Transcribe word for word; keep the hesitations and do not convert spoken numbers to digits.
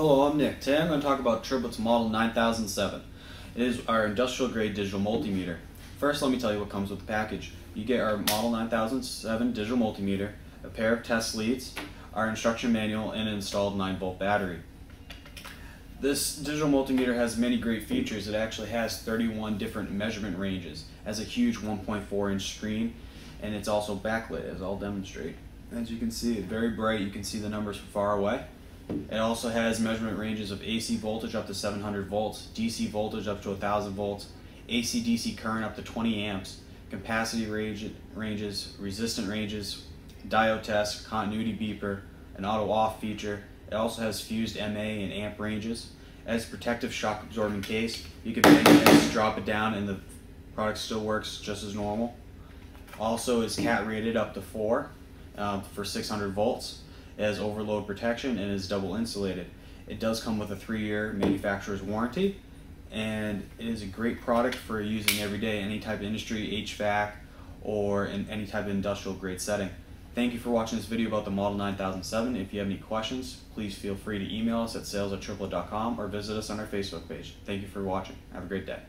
Hello, I'm Nick. Today I'm going to talk about Triplett's Model nine thousand seven. It is our industrial grade digital multimeter. First, let me tell you what comes with the package. You get our Model nine thousand seven digital multimeter, a pair of test leads, our instruction manual, and an installed nine volt battery. This digital multimeter has many great features. It actually has thirty-one different measurement ranges, has a huge one point four inch screen, and it's also backlit, as I'll demonstrate. As you can see, it's very bright. You can see the numbers from far away. It also has measurement ranges of A C voltage up to seven hundred volts, D C voltage up to one thousand volts, A C D C current up to twenty amps, capacity range, ranges, resistant ranges, diode test, continuity beeper, an auto-off feature. It also has fused M A and amp ranges. It has a protective shock absorbing case. You can bang it, drop it down, and the product still works just as normal. Also, it's cat rated up to four uh, for six hundred volts. It has overload protection and is double insulated. It does come with a three year manufacturer's warranty, and it is a great product for using every day, any type of industry, H V A C, or in any type of industrial grade setting. Thank you for watching this video about the Model nine thousand seven. If you have any questions, please feel free to email us at sales at triplett dot com or visit us on our Facebook page. Thank you for watching. Have a great day.